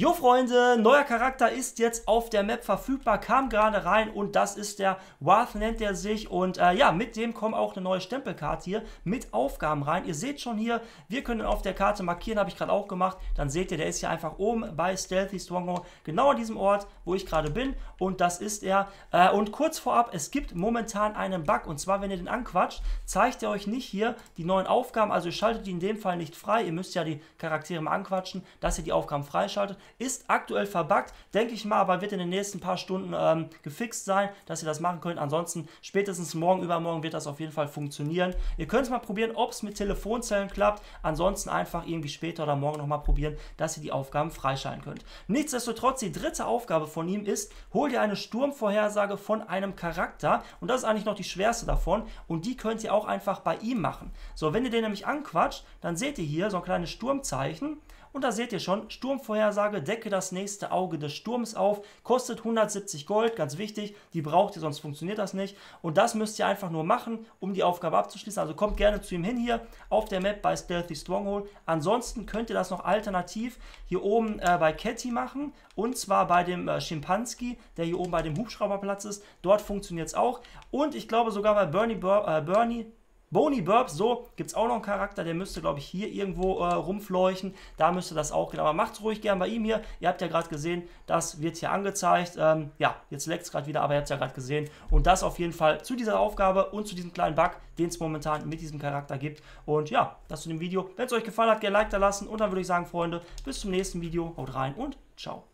Jo Freunde, neuer Charakter ist jetzt auf der Map verfügbar, kam gerade rein und das ist der Wrath, nennt er sich. Und ja, mit dem kommt auch eine neue Stempelkarte hier mit Aufgaben rein. Ihr seht schon hier, wir können auf der Karte markieren, habe ich gerade auch gemacht. Dann seht ihr, der ist hier einfach oben bei Stealthy Stronghold, genau an diesem Ort, wo ich gerade bin. Und das ist er. Und kurz vorab, es gibt momentan einen Bug. Und zwar, wenn ihr den anquatscht, zeigt er euch nicht hier die neuen Aufgaben. Also ihr schaltet die in dem Fall nicht frei. Ihr müsst ja die Charaktere mal anquatschen, dass ihr die Aufgaben freischaltet. Ist aktuell verbuggt, denke ich mal, aber wird in den nächsten paar Stunden gefixt sein, dass ihr das machen könnt. Ansonsten spätestens morgen, übermorgen wird das auf jeden Fall funktionieren. Ihr könnt es mal probieren, ob es mit Telefonzellen klappt. Ansonsten einfach irgendwie später oder morgen nochmal probieren, dass ihr die Aufgaben freischalten könnt. Nichtsdestotrotz, die dritte Aufgabe von ihm ist, hol dir eine Sturmvorhersage von einem Charakter. Und das ist eigentlich noch die schwerste davon. Und die könnt ihr auch einfach bei ihm machen. So, wenn ihr den nämlich anquatscht, dann seht ihr hier so ein kleines Sturmzeichen. Und da seht ihr schon, Sturmvorhersage, decke das nächste Auge des Sturms auf, kostet 170 Gold, ganz wichtig, die braucht ihr, sonst funktioniert das nicht. Und das müsst ihr einfach nur machen, um die Aufgabe abzuschließen. Also kommt gerne zu ihm hin hier auf der Map bei Stealthy Stronghold. Ansonsten könnt ihr das noch alternativ hier oben bei Ketty machen, und zwar bei dem Schimpanski, der hier oben bei dem Hubschrauberplatz ist. Dort funktioniert es auch. Und ich glaube sogar bei Bernie Burbs, so, gibt es auch noch einen Charakter, der müsste, glaube ich, hier irgendwo rumfleuchen. Da müsste das auch gehen. Aber macht es ruhig gern bei ihm hier. Ihr habt ja gerade gesehen, das wird hier angezeigt. Ja, jetzt leckt es gerade wieder, aber ihr habt es ja gerade gesehen. Und das auf jeden Fall zu dieser Aufgabe und zu diesem kleinen Bug, den es momentan mit diesem Charakter gibt. Und ja, das zu dem Video. Wenn es euch gefallen hat, gerne Like da lassen. Und dann würde ich sagen, Freunde, bis zum nächsten Video. Haut rein und ciao.